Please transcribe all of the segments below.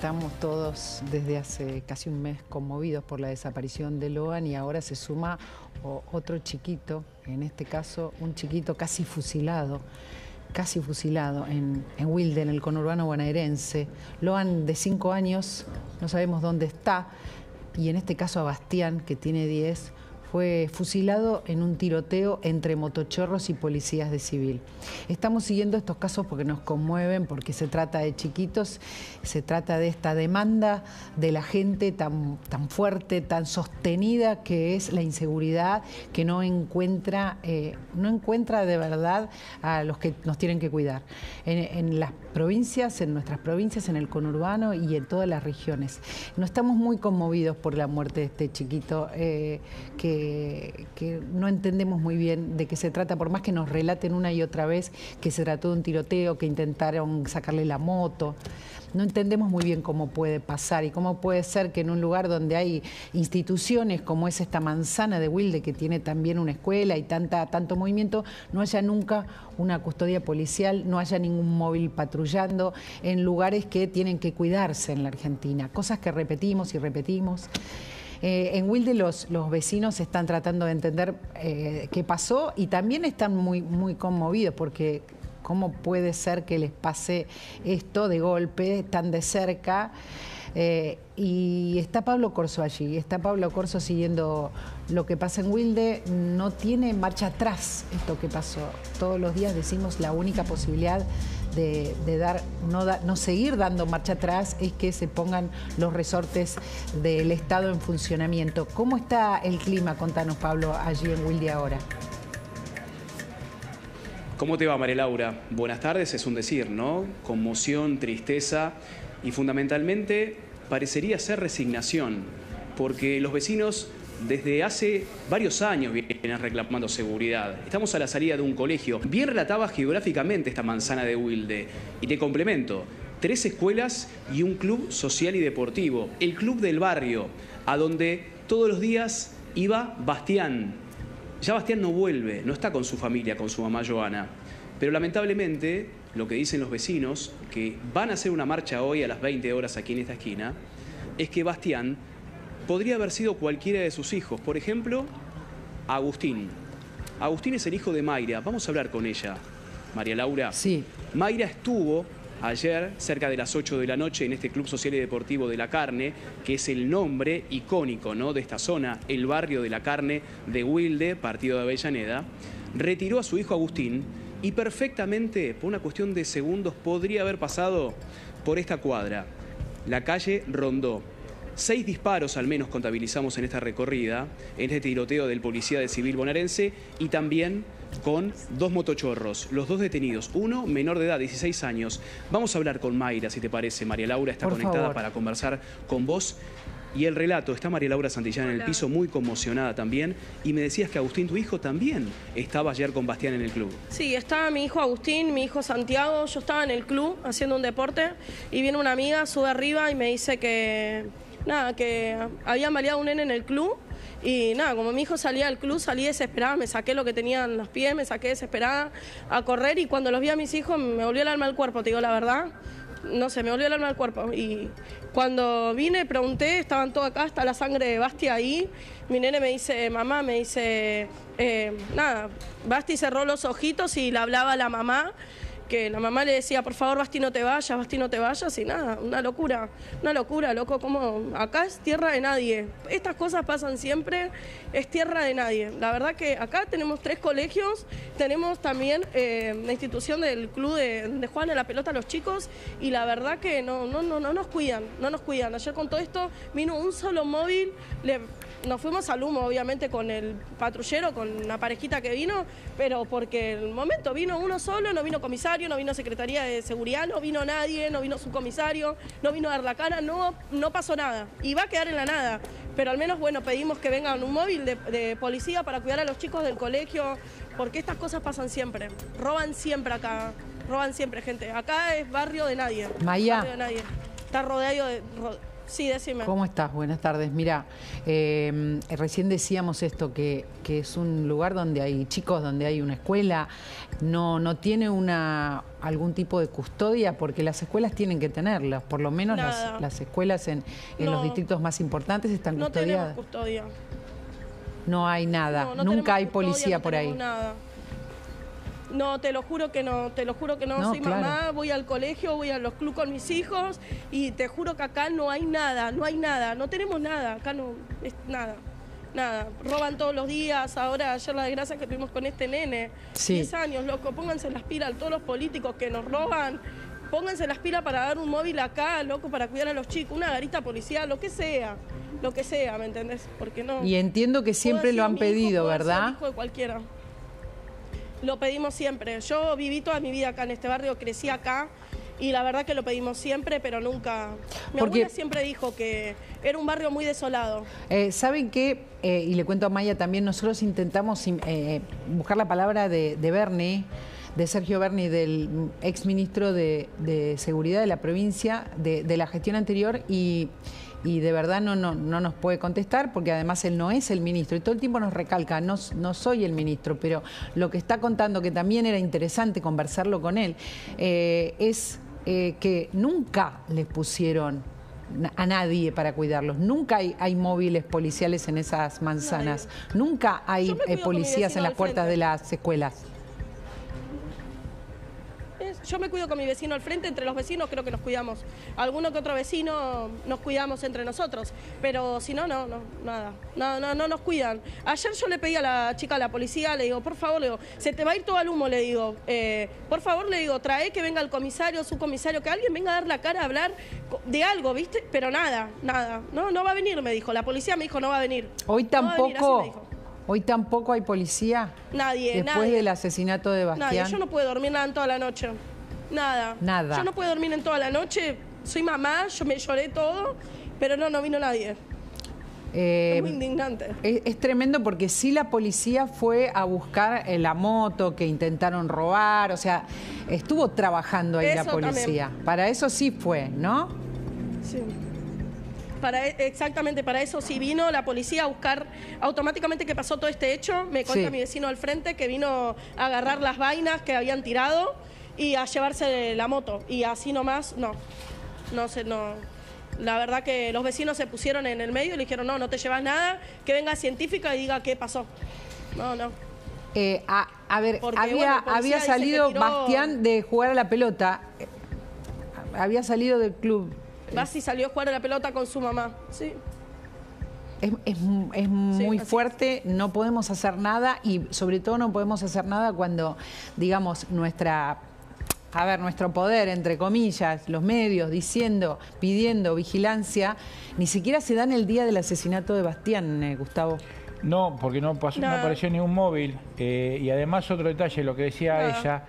Estamos todos desde hace casi un mes conmovidos por la desaparición de Loan y ahora se suma otro chiquito, en este caso un chiquito casi fusilado en Wilde, en el conurbano bonaerense. Loan, de 5 años, no sabemos dónde está, y en este caso a Bastián, que tiene 10, fue fusilado en un tiroteo entre motochorros y policías de civil. Estamos siguiendo estos casos porque nos conmueven, porque se trata de chiquitos, se trata de esta demanda de la gente tan fuerte, tan sostenida, que es la inseguridad, que no encuentra de verdad a los que nos tienen que cuidar. En las provincias, en nuestras provincias, en el conurbano y en todas las regiones. No estamos muy conmovidos por la muerte de este chiquito, que no entendemos muy bien de qué se trata, por más que nos relaten una y otra vez que se trató de un tiroteo, que intentaron sacarle la moto. No entendemos muy bien cómo puede pasar y cómo puede ser que en un lugar donde hay instituciones como es esta manzana de Wilde, que tiene también una escuela y tanto movimiento, no haya nunca una custodia policial, no haya ningún móvil patrullando en lugares que tienen que cuidarse en la Argentina. Cosas que repetimos y repetimos. En Wilde los vecinos están tratando de entender qué pasó y también están muy conmovidos porque cómo puede ser que les pase esto de golpe tan de cerca. Y está Pablo Corso allí, está Pablo Corso siguiendo lo que pasa en Wilde. No tiene marcha atrás esto que pasó. Todos los días decimos la única posibilidad de no seguir dando marcha atrás es que se pongan los resortes del Estado en funcionamiento. ¿Cómo está el clima? Contanos, Pablo, allí en Wilde ahora. ¿Cómo te va, María Laura? Buenas tardes, es un decir, ¿no? Conmoción, tristeza y fundamentalmente parecería ser resignación, porque los vecinos desde hace varios años vienen reclamando seguridad. Estamos a la salida de un colegio. Bien relataba geográficamente esta manzana de Wilde. Y te complemento, 3 escuelas y un club social y deportivo. El club del barrio, a donde todos los días iba Bastián. Ya Bastián no vuelve, no está con su familia, con su mamá Joana. Pero lamentablemente, lo que dicen los vecinos, que van a hacer una marcha hoy a las 20 horas aquí en esta esquina, es que Bastián podría haber sido cualquiera de sus hijos. Por ejemplo, Agustín. Agustín es el hijo de Mayra. Vamos a hablar con ella, María Laura. Sí. Mayra estuvo ayer, cerca de las 8 de la noche, en este Club Social y Deportivo de la Carne, que es el nombre icónico, ¿no?, de esta zona, el barrio de la Carne de Wilde, partido de Avellaneda. Retiró a su hijo Agustín y perfectamente, por una cuestión de segundos, podría haber pasado por esta cuadra. La calle Rondó. 6 disparos al menos contabilizamos en esta recorrida, en este tiroteo del policía de civil bonaerense y también con 2 motochorros, los 2 detenidos, uno menor de edad, 16 años. Vamos a hablar con Mayra, si te parece. María Laura está conectada para conversar con vos. Y el relato, está María Laura Santillán en el piso, muy conmocionada también, y me decías que Agustín, tu hijo, también estaba ayer con Bastián en el club. Sí, estaba mi hijo Agustín, mi hijo Santiago, yo estaba en el club haciendo un deporte y viene una amiga, sube arriba y me dice que nada, que había baleado un nene en el club y nada, como mi hijo salía del club, salí desesperada, me saqué lo que tenía en los pies, me saqué desesperada a correr y cuando los vi a mis hijos me volvió el alma al cuerpo, te digo la verdad, no sé, me volvió el alma al cuerpo y cuando vine pregunté, estaban todos acá, está la sangre de Basti ahí, mi nene me dice, mamá, me dice, nada, Basti cerró los ojitos y le hablaba a la mamá, que la mamá le decía, por favor, Basti, no te vayas, Basti, no te vayas, y nada, una locura, loco, como acá es tierra de nadie, estas cosas pasan siempre, es tierra de nadie. La verdad que acá tenemos 3 colegios, tenemos también la institución del club de Juan a la pelota a los chicos, y la verdad que no nos cuidan, Ayer con todo esto vino un solo móvil, nos fuimos al humo, obviamente, con el patrullero, con la parejita que vino, pero porque el momento vino uno solo, no vino comisario, no vino Secretaría de Seguridad, no vino nadie, no vino subcomisario, no vino a dar la cara, no pasó nada. Y va a quedar en la nada, pero al menos, bueno, pedimos que vengan un móvil de policía para cuidar a los chicos del colegio, porque estas cosas pasan siempre, roban siempre acá, gente. Acá es barrio de nadie. Maya. Barrio de nadie. Está rodeado de Sí, decime. ¿Cómo estás? Buenas tardes. Mira, recién decíamos esto, que es un lugar donde hay chicos, donde hay una escuela, no tiene algún tipo de custodia, porque las escuelas tienen que tenerlas, por lo menos las escuelas en los distritos más importantes están custodiadas. No tenemos custodia. No hay nada, nunca hay policía por ahí. Nada. No, te lo juro que no, te lo juro que no, soy mamá, voy al colegio, voy a los clubes con mis hijos y te juro que acá no hay nada, no tenemos nada, acá no, es nada, roban todos los días. Ahora, ayer la desgracia que tuvimos con este nene, 10 años, loco, pónganse las pilas, todos los políticos que nos roban, pónganse las pilas para dar un móvil acá, loco, para cuidar a los chicos, una garita policial, lo que sea. Lo que sea, ¿me entendés? Porque no. Y entiendo que siempre lo han pedido, ¿verdad? Hijo de cualquiera. Lo pedimos siempre. Yo viví toda mi vida acá en este barrio, crecí acá y la verdad que lo pedimos siempre, pero nunca. Mi abuela siempre dijo que era un barrio muy desolado. ¿Saben qué? Y le cuento a Maya también, nosotros intentamos buscar la palabra de Berni, de Sergio Berni, del exministro de Seguridad de la provincia, de la gestión anterior, y de verdad no nos puede contestar, porque además él no es el ministro y todo el tiempo nos recalca, no soy el ministro, pero lo que está contando, que también era interesante conversarlo con él, es que nunca les pusieron a nadie para cuidarlos, nunca hay móviles policiales en esas manzanas, nunca hay policías en las puertas de las escuelas. Yo me cuido con mi vecino al frente, entre los vecinos creo que nos cuidamos. Alguno que otro vecino nos cuidamos entre nosotros, pero si no, nada. No nos cuidan. Ayer yo le pedí a la chica, a la policía, le digo, por favor, le digo, se te va a ir todo al humo, le digo, por favor, le digo, trae que venga el comisario, su comisario, que alguien venga a dar la cara, a hablar de algo, ¿viste? Pero nada. No va a venir, me dijo. La policía me dijo, no va a venir. Hoy tampoco. ¿Hoy tampoco hay policía? Nadie, Después del asesinato de Bastián. Nadie, yo no puedo dormir nada en toda la noche. Nada. Yo no puedo dormir en toda la noche. Soy mamá, yo me lloré todo, pero no vino nadie. Es muy indignante. Es tremendo, porque sí, la policía fue a buscar la moto que intentaron robar, o sea, estuvo trabajando ahí eso la policía. También. Para eso sí fue, ¿no? Sí. Exactamente, para eso sí vino la policía a buscar. Automáticamente que pasó todo este hecho, me cuenta mi vecino al frente que vino a agarrar las vainas que habían tirado y a llevarse la moto. Y así nomás, no. La verdad que los vecinos se pusieron en el medio y le dijeron, no te llevas nada, que venga científica y diga qué pasó. No. A ver, porque, había salido tiró... Bastián de jugar a la pelota, había salido del club. Basti salió a jugar a la pelota con su mamá, sí. Es muy fuerte, no podemos hacer nada, y sobre todo no podemos hacer nada cuando, digamos, nuestro poder, entre comillas, los medios, pidiendo vigilancia, ni siquiera se dan el día del asesinato de Bastián, Gustavo. No, porque no apareció ningún móvil, y además otro detalle, lo que decía ella,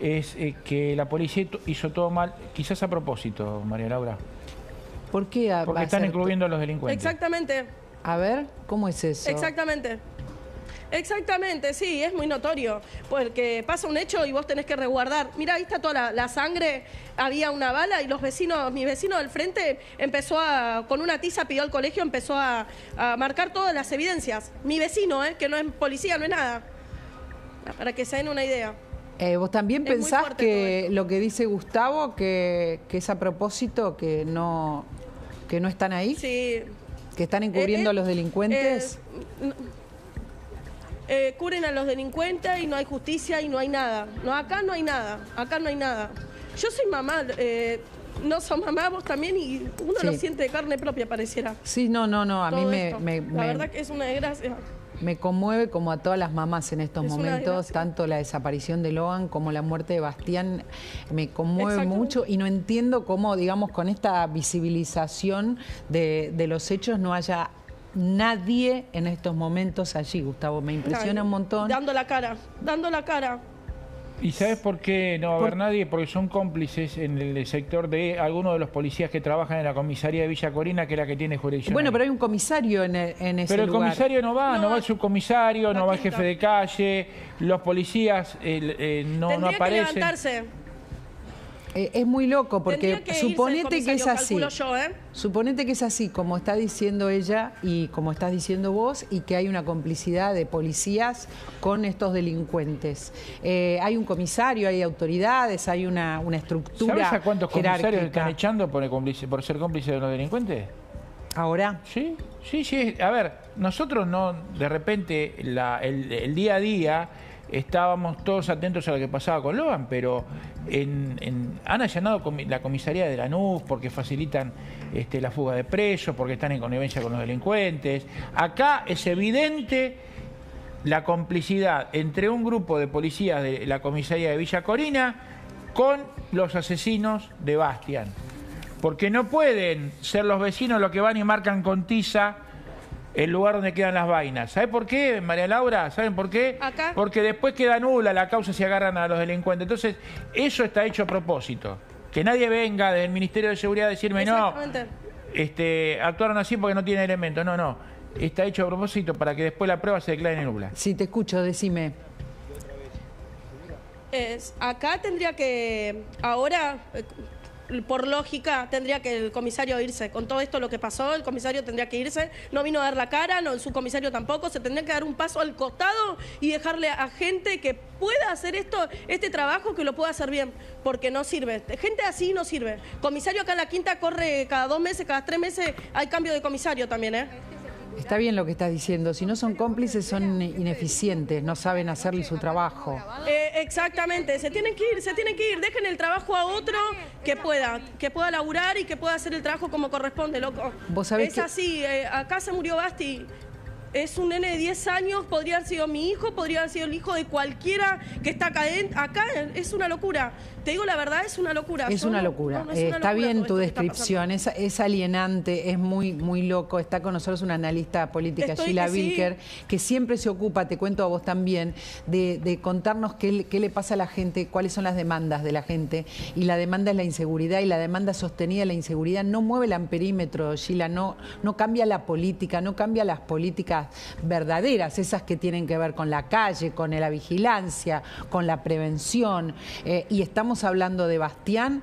es que la policía hizo todo mal, quizás a propósito, María Laura. ¿Por qué? Porque están incluyendo a los delincuentes. Exactamente. A ver, ¿cómo es eso? Exactamente, sí, es muy notorio, porque pasa un hecho y vos tenés que resguardar. Mirá, ahí está toda la sangre, había una bala y los vecinos, mi vecino del frente empezó con una tiza pidió al colegio, empezó a marcar todas las evidencias. Mi vecino, que no es policía, no es nada. Para que se den una idea. ¿Vos también pensás que lo que dice Gustavo, que es a propósito, que no están ahí? Sí. ¿Que están encubriendo a los delincuentes? Cubren a los delincuentes y no hay justicia y no hay nada. Acá no hay nada. Yo soy mamá, no sos mamá, vos también, y uno lo siente de carne propia, pareciera. Sí, a mí la verdad que es una desgracia. Me conmueve, como a todas las mamás en estos momentos, tanto la desaparición de Loan como la muerte de Bastián, me conmueve mucho, y no entiendo cómo, digamos, con esta visibilización de los hechos no haya nadie en estos momentos allí, Gustavo. Me impresiona un montón. Dando la cara. ¿Y sabes por qué no va a haber nadie? Porque son cómplices en el sector de algunos de los policías que trabajan en la comisaría de Villa Corina, que es la que tiene jurisdicción. Bueno, pero hay un comisario en ese lugar. Pero el comisario no va el subcomisario, no va el jefe de calle, los policías no aparecen. Tendría que levantarse. Es muy loco porque que suponete que es así. Yo, ¿eh? Suponete que es así, como está diciendo ella y como estás diciendo vos, y que hay una complicidad de policías con estos delincuentes. Hay un comisario, hay autoridades, hay una estructura. ¿Sabes a cuántos comisarios están echando por ser cómplices de los delincuentes? ¿Ahora? Sí, sí, sí. A ver, nosotros no, de repente, el día a día estábamos todos atentos a lo que pasaba con Loan, pero han allanado la comisaría de Lanús porque facilitan la fuga de presos, porque están en connivencia con los delincuentes. Acá es evidente la complicidad entre un grupo de policías de la comisaría de Villa Corina con los asesinos de Bastián. Porque no pueden ser los vecinos los que van y marcan con tiza el lugar donde quedan las vainas. ¿Sabe por qué, María Laura? ¿Saben por qué? ¿Acá? Porque después queda nula la causa si agarran a los delincuentes. Entonces, eso está hecho a propósito. Que nadie venga del Ministerio de Seguridad a decirme, no, actuaron así porque no tienen elementos. No, no. Está hecho a propósito para que después la prueba se declare nula. Sí, te escucho, decime. Acá tendría que, ahora, por lógica, tendría que el comisario irse. Con todo esto lo que pasó, el comisario tendría que irse. No vino a dar la cara, no, el subcomisario tampoco. Se tendría que dar un paso al costado y dejarle a gente que pueda hacer este trabajo, que lo pueda hacer bien, porque no sirve. Gente así no sirve. Comisario acá en la Quinta corre cada 2 meses, cada 3 meses. Hay cambio de comisario también, ¿eh? Está bien lo que estás diciendo. Si no son cómplices, son ineficientes, no saben hacerle su trabajo. Exactamente. Se tienen que ir. Dejen el trabajo a otro que pueda laburar y que pueda hacer el trabajo como corresponde, loco. ¿Vos sabés que así? Acá se murió Basti. Es un nene de 10 años, podría haber sido mi hijo, podría haber sido el hijo de cualquiera que está acá. Es una locura. Te digo la verdad, es una locura. Es una locura. No, no es una está locura bien tu descripción, es alienante, es muy, muy loco. Está con nosotros una analista política, Sheila Wilker, sí, que siempre se ocupa, te cuento a vos también, de contarnos qué le pasa a la gente, cuáles son las demandas de la gente. Y la demanda es la inseguridad, y la demanda sostenida de la inseguridad no mueve el amperímetro, Sheila, no cambia la política, no cambia las políticas verdaderas, esas que tienen que ver con la calle, con la vigilancia, con la prevención. Y estamos hablando de Bastián,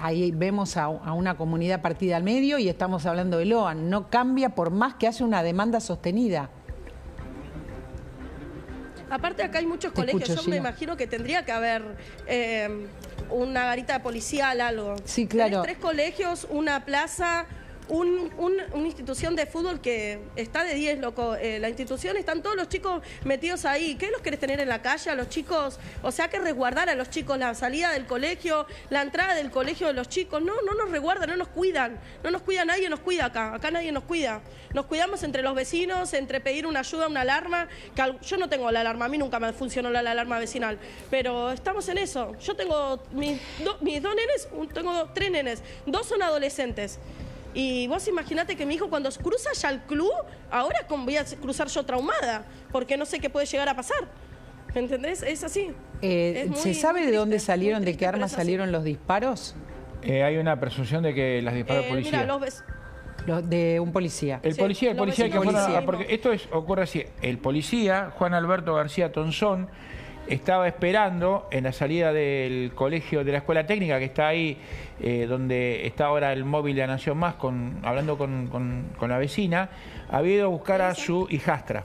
ahí vemos a una comunidad partida al medio, y estamos hablando de Loan. No cambia por más que haya una demanda sostenida. Aparte acá hay muchos colegios, escucho, yo Gina. Me imagino que tendría que haber una garita policial, algo. Sí, claro. 3 colegios, una plaza, una institución de fútbol que está de 10, loco. La institución, están todos los chicos metidos ahí. ¿Qué los querés tener en la calle a los chicos? O sea, que resguardar a los chicos la salida del colegio, la entrada del colegio de los chicos. No nos resguardan, no nos cuidan. No nos cuida, nadie nos cuida acá. Acá nadie nos cuida. Nos cuidamos entre los vecinos, entre pedir una ayuda, una alarma. Yo no tengo la alarma, a mí nunca me funcionó la alarma vecinal. Pero estamos en eso. Yo tengo mis 2 nenes, tengo 3 nenes. 2 son adolescentes. Y vos imaginate que mi hijo cuando cruza ya el club, ahora voy a cruzar yo traumada, porque no sé qué puede llegar a pasar. ¿Entendés? Es así. ¿Se sabe de dónde salieron, de qué armas salieron los disparos? Hay una presunción de que las disparó policía. Mira, de un policía. El policía. Porque esto ocurre así. El policía, Juan Alberto García Tonzón, estaba esperando en la salida del colegio, de la escuela técnica, que está ahí donde está ahora el móvil de La Nación Más, hablando con la vecina. Había ido a buscar a su hijastra.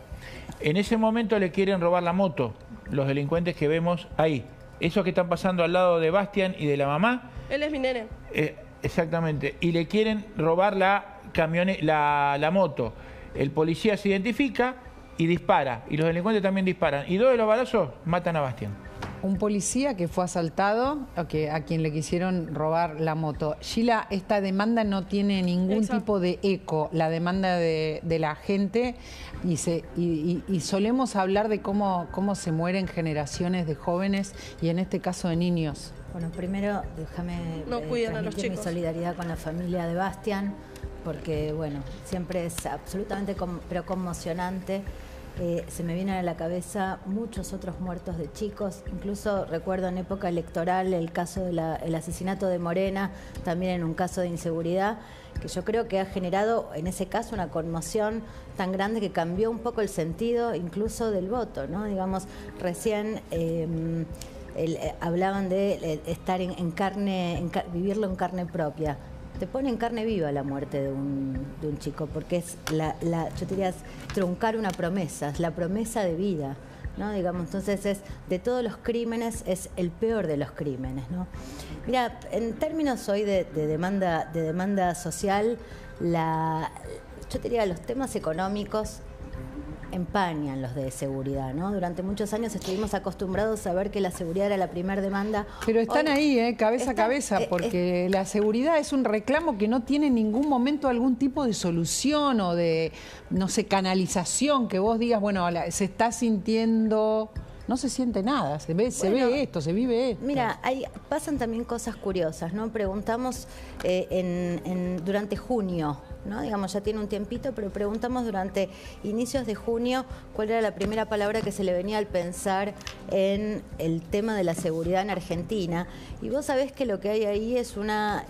En ese momento le quieren robar la moto, los delincuentes que vemos ahí. Esos que están pasando al lado de Bastián y de la mamá. Él es mi nene. Exactamente. Y le quieren robar la moto. El policía se identifica y dispara, y los delincuentes también disparan, y 2 de los balazos matan a Bastián. Un policía que fue asaltado, a quien le quisieron robar la moto. Sheila, esta demanda no tiene ningún tipo de eco, la demanda de la gente, y solemos hablar de cómo se mueren generaciones de jóvenes, y en este caso de niños. Bueno, primero déjame cuidan a los chicos. Mi solidaridad con la familia de Bastián, porque bueno, siempre es absolutamente conmocionante. Se me vienen a la cabeza muchos otros muertos de chicos, incluso recuerdo en época electoral el caso del asesinato de Morena, también en un caso de inseguridad, que yo creo que ha generado en ese caso una conmoción tan grande que cambió un poco el sentido incluso del voto, ¿no? Digamos, recién hablaban de estar en carne, vivirlo en carne propia. Te pone en carne viva la muerte de un chico, porque es yo te diría, es truncar una promesa, es la promesa de vida, ¿no? Digamos, entonces es, de todos los crímenes, es el peor de los crímenes, ¿no? Mira, en términos hoy de demanda social, yo te diría, los temas económicos empañan los de seguridad, ¿no? Durante muchos años estuvimos acostumbrados a ver que la seguridad era la primera demanda. Pero están hoy, ahí, cabeza a cabeza, porque la seguridad es un reclamo que no tiene en ningún momento algún tipo de solución o de, no sé, canalización, que vos digas, bueno, se está sintiendo... No se siente nada, se ve esto, se vive esto. Mira, pasan también cosas curiosas, ¿no? Preguntamos durante junio, ¿no? Digamos, ya tiene un tiempito, pero preguntamos durante inicios de junio cuál era la primera palabra que se le venía al pensar en el tema de la seguridad en Argentina. Y vos sabés que lo que hay ahí es una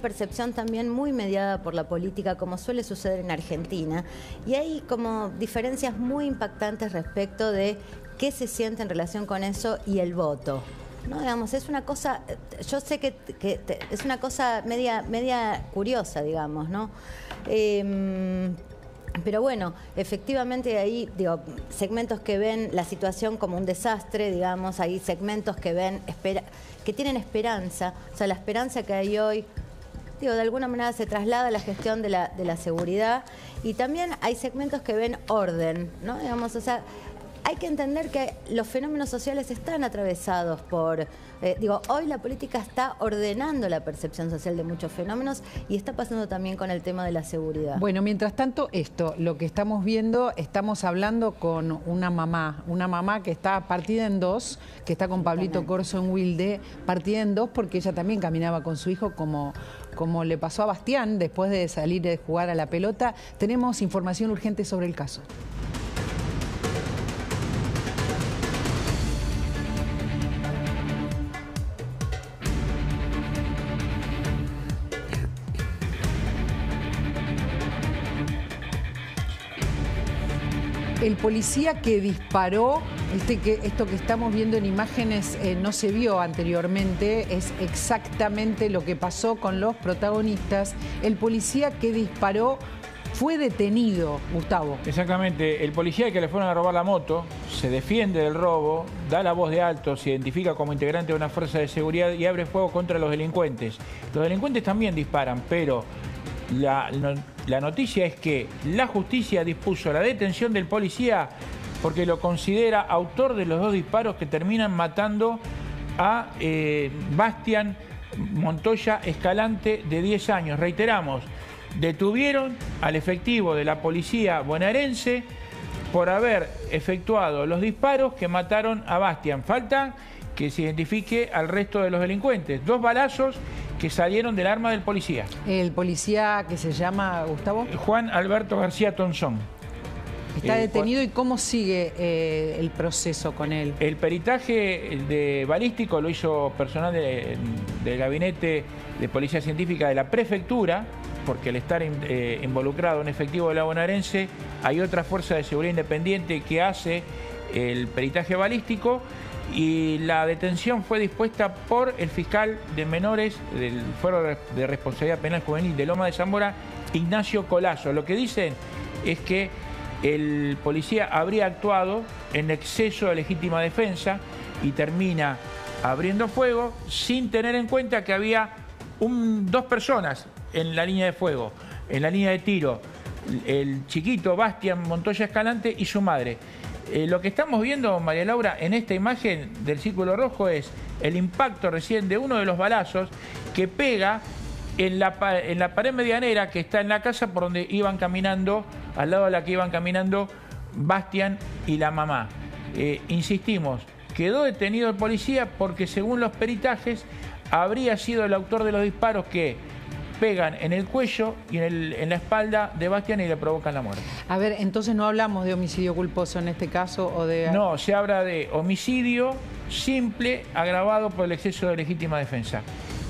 percepción también muy mediada por la política, como suele suceder en Argentina. Y hay como diferencias muy impactantes respecto de qué se siente en relación con eso y el voto, ¿no? Digamos, es una cosa, yo sé que es una cosa media curiosa, digamos, ¿no? Pero bueno, efectivamente ahí, digo, segmentos que ven la situación como un desastre, digamos, hay segmentos que ven, que tienen esperanza, o sea, la esperanza que hay hoy, digo, de alguna manera se traslada a la gestión de la seguridad, y también hay segmentos que ven orden, ¿no? Digamos, o sea, hay que entender que los fenómenos sociales están atravesados por... hoy la política está ordenando la percepción social de muchos fenómenos y está pasando también con el tema de la seguridad. Bueno, mientras tanto esto, lo que estamos viendo, estamos hablando con una mamá que está partida en dos, que está con Pablito Corso en Wilde, partida en dos porque ella también caminaba con su hijo como le pasó a Bastián después de salir de jugar a la pelota. Tenemos información urgente sobre el caso. El policía que disparó, esto que estamos viendo en imágenes no se vio anteriormente, es exactamente lo que pasó con los protagonistas. El policía que disparó fue detenido, Gustavo. Exactamente, el policía que le fueron a robar la moto se defiende del robo, da la voz de alto, se identifica como integrante de una fuerza de seguridad y abre fuego contra los delincuentes. Los delincuentes también disparan, pero... La noticia es que la justicia dispuso la detención del policía porque lo considera autor de los dos disparos que terminan matando a Bastián Montoya Escalante, de 10 años. Reiteramos, detuvieron al efectivo de la policía bonaerense por haber efectuado los disparos que mataron a Bastián. Falta que se identifique al resto de los delincuentes. Dos balazos que salieron del arma del policía. El policía que se llama, Gustavo... Juan Alberto García Tonzón. Está detenido. ¿Y cómo sigue el proceso con él? El peritaje de balístico lo hizo personal del gabinete de policía científica de la prefectura, porque al estar involucrado en efectivo de la bonaerense, hay otra fuerza de seguridad independiente que hace el peritaje balístico. Y la detención fue dispuesta por el fiscal de menores del Fuero de Responsabilidad Penal Juvenil de Loma de Zamora, Ignacio Colazo. Lo que dicen es que el policía habría actuado en exceso de legítima defensa y termina abriendo fuego sin tener en cuenta que había dos personas en la línea de fuego, en la línea de tiro. El chiquito Bastián Montoya Escalante y su madre. Lo que estamos viendo, María Laura, en esta imagen del círculo rojo es el impacto recién de uno de los balazos que pega en la pared medianera que está en la casa por donde iban caminando, al lado de la que iban caminando Bastián y la mamá. Insistimos, quedó detenido el policía porque según los peritajes habría sido el autor de los disparos que pegan en el cuello y en la espalda de Bastián y le provocan la muerte. A ver, entonces no hablamos de homicidio culposo en este caso o de... No, se habla de homicidio simple agravado por el exceso de legítima defensa.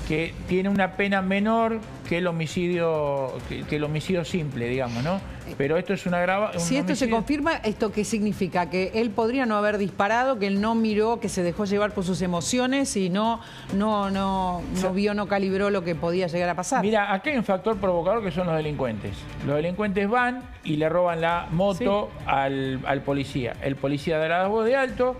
que tiene una pena menor que el homicidio simple, digamos, ¿no? Pero esto es una grava... Si esto se confirma, ¿esto qué significa? Que él podría no haber disparado, que él no miró, que se dejó llevar por sus emociones y no vio, no calibró lo que podía llegar a pasar. Mira, aquí hay un factor provocador que son los delincuentes. Los delincuentes van y le roban la moto al policía. El policía da la voz de alto.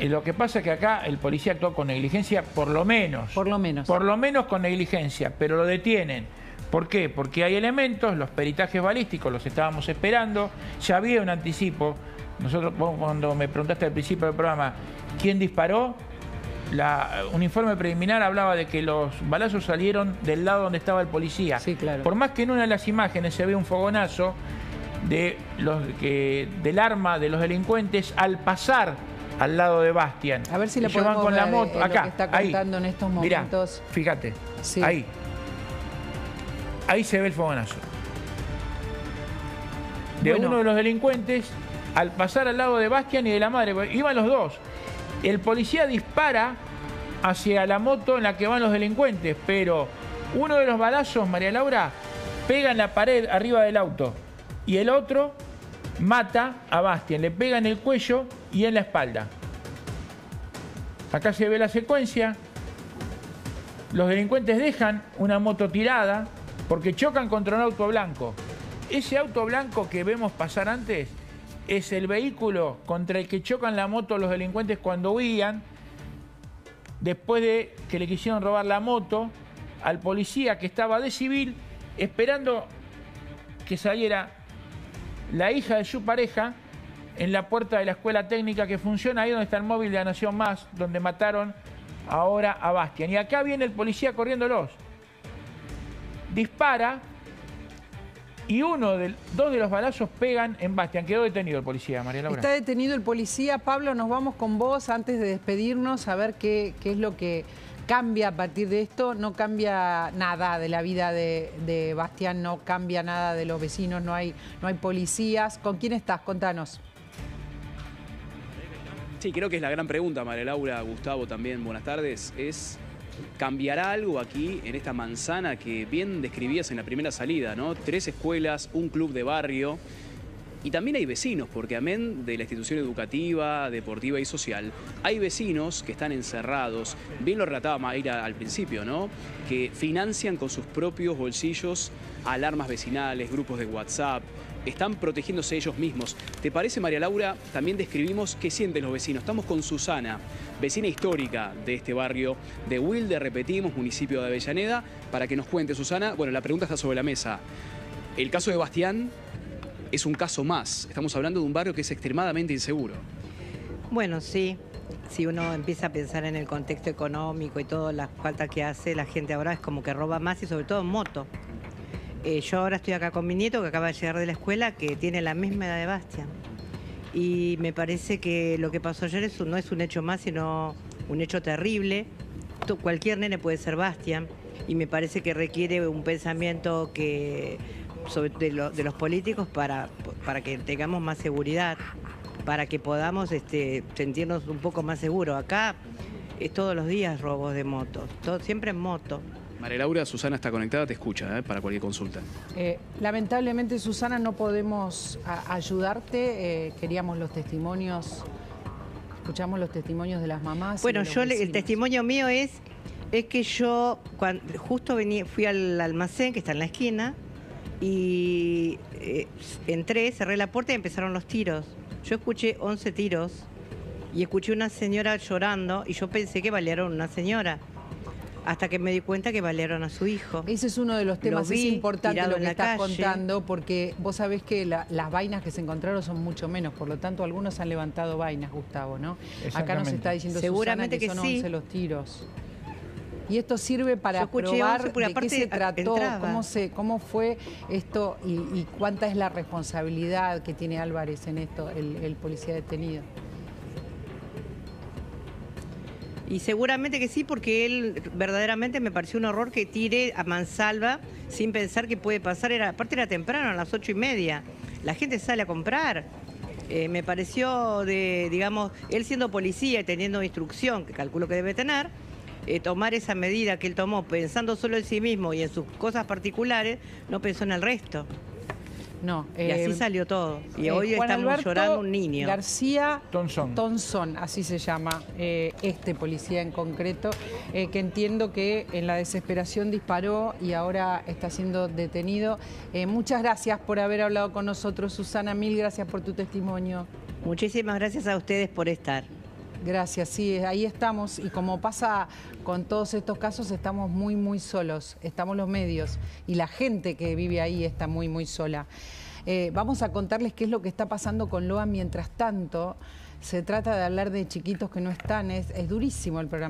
Lo que pasa es que acá el policía actuó con negligencia, por lo menos. Por lo menos. Por lo menos con negligencia, pero lo detienen. ¿Por qué? Porque hay elementos, los peritajes balísticos los estábamos esperando, ya había un anticipo. Nosotros, vos, cuando me preguntaste al principio del programa, ¿quién disparó? Un informe preliminar hablaba de que los balazos salieron del lado donde estaba el policía. Sí, claro. Por más que en una de las imágenes se ve un fogonazo del arma de los delincuentes al pasar al lado de Bastián. A ver si la podemos ver con la moto. Acá, lo que está contando ahí, en estos momentos. Mirá, fíjate, sí. Ahí se ve el fogonazo. Uno de los delincuentes, al pasar al lado de Bastián y de la madre, iban los dos. El policía dispara hacia la moto en la que van los delincuentes, pero uno de los balazos, María Laura, pega en la pared arriba del auto y el otro mata a Bastián, le pega en el cuello y en la espalda. Acá se ve la secuencia. Los delincuentes dejan una moto tirada porque chocan contra un auto blanco. Ese auto blanco que vemos pasar antes es el vehículo contra el que chocan la moto los delincuentes cuando huían, después de que le quisieron robar la moto al policía que estaba de civil esperando que saliera la hija de su pareja en la puerta de la escuela técnica que funciona ahí donde está el móvil de La Nación Más, donde mataron ahora a Bastián. Y acá viene el policía corriéndolos. Dispara y dos de los balazos pegan en Bastián. Quedó detenido el policía, María Laura. Está detenido el policía. Pablo, nos vamos con vos antes de despedirnos a ver qué es lo que cambia a partir de esto. No cambia nada de la vida de Bastián, no cambia nada de los vecinos, no hay policías. ¿Con quién estás? Contanos. Sí, creo que es la gran pregunta, María Laura, Gustavo también, buenas tardes. Es, ¿cambiará algo aquí en esta manzana que bien describías en la primera salida, ¿no? 3 escuelas, un club de barrio y también hay vecinos, porque amén de la institución educativa, deportiva y social, hay vecinos que están encerrados, bien lo relataba Mayra al principio, ¿no? Que financian con sus propios bolsillos alarmas vecinales, grupos de WhatsApp. Están protegiéndose ellos mismos. ¿Te parece, María Laura? También describimos qué sienten los vecinos. Estamos con Susana, vecina histórica de este barrio de Wilde, repetimos, municipio de Avellaneda, para que nos cuente, Susana. Bueno, la pregunta está sobre la mesa. El caso de Bastián es un caso más. Estamos hablando de un barrio que es extremadamente inseguro. Bueno, sí. Si uno empieza a pensar en el contexto económico y todas las faltas que hace, la gente ahora es como que roba más y sobre todo en moto. Yo ahora estoy acá con mi nieto que acaba de llegar de la escuela, que tiene la misma edad de Bastián. Y me parece que lo que pasó ayer no es un hecho más, sino un hecho terrible. Cualquier nene puede ser Bastián y me parece que requiere un pensamiento de los políticos para que tengamos más seguridad, para que podamos sentirnos un poco más seguros. Acá es todos los días robos de motos, siempre en moto. María Laura, Susana está conectada, te escucha para cualquier consulta. Lamentablemente, Susana, no podemos ayudarte. Queríamos los testimonios, escuchamos los testimonios de las mamás. Bueno, el testimonio mío es que yo justo fui al almacén que está en la esquina y entré, cerré la puerta y empezaron los tiros. Yo escuché 11 tiros y escuché una señora llorando y yo pensé que balearon a una señora. Hasta que me di cuenta que balearon a su hijo. Ese es uno de los temas, es importante lo que estás contando, porque vos sabés que las vainas que se encontraron son mucho menos, por lo tanto algunos han levantado vainas, Gustavo, ¿no? Acá nos está diciendo seguramente Susana que son 11 los tiros. Y esto sirve para probar de qué se trató, cómo fue esto y cuánta es la responsabilidad que tiene Álvarez en esto, el policía detenido. Y seguramente que sí, porque él verdaderamente me pareció un horror que tire a mansalva sin pensar que puede pasar. Aparte era temprano, a las 8:30. La gente sale a comprar. Me pareció, él siendo policía y teniendo instrucción, que calculo que debe tener, tomar esa medida que él tomó pensando solo en sí mismo y en sus cosas particulares, no pensó en el resto. No, y así salió todo. Y hoy Juan estamos Alberto llorando un niño. García Tonzón. Tonzón, así se llama este policía en concreto, que entiendo que en la desesperación disparó y ahora está siendo detenido. Muchas gracias por haber hablado con nosotros, Susana. Mil gracias por tu testimonio. Muchísimas gracias a ustedes por estar. Gracias, sí, ahí estamos. Y como pasa con todos estos casos, estamos muy, muy solos. Estamos los medios y la gente que vive ahí está muy, muy sola. Vamos a contarles qué es lo que está pasando con Loan mientras tanto. Se trata de hablar de chiquitos que no están. Es durísimo el programa.